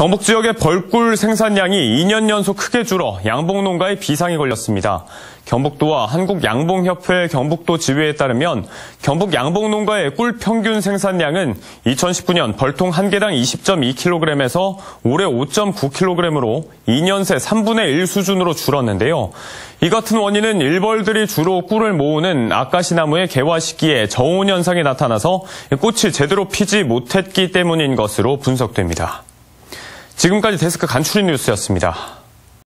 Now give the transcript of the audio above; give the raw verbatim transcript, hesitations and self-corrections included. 경북 지역의 벌꿀 생산량이 이 년 연속 크게 줄어 양봉농가에 비상이 걸렸습니다. 경북도와 한국양봉협회 경북도 지회에 따르면 경북 양봉농가의 꿀 평균 생산량은 이천십구 년 벌통 한 개당 이십 점 이 킬로그램에서 올해 오 점 구 킬로그램으로 이 년 새 삼분의 일 수준으로 줄었는데요. 이 같은 원인은 일벌들이 주로 꿀을 모으는 아까시나무의 개화 시기에 저온 현상이 나타나서 꽃이 제대로 피지 못했기 때문인 것으로 분석됩니다. 지금까지 데스크 간추린 뉴스였습니다.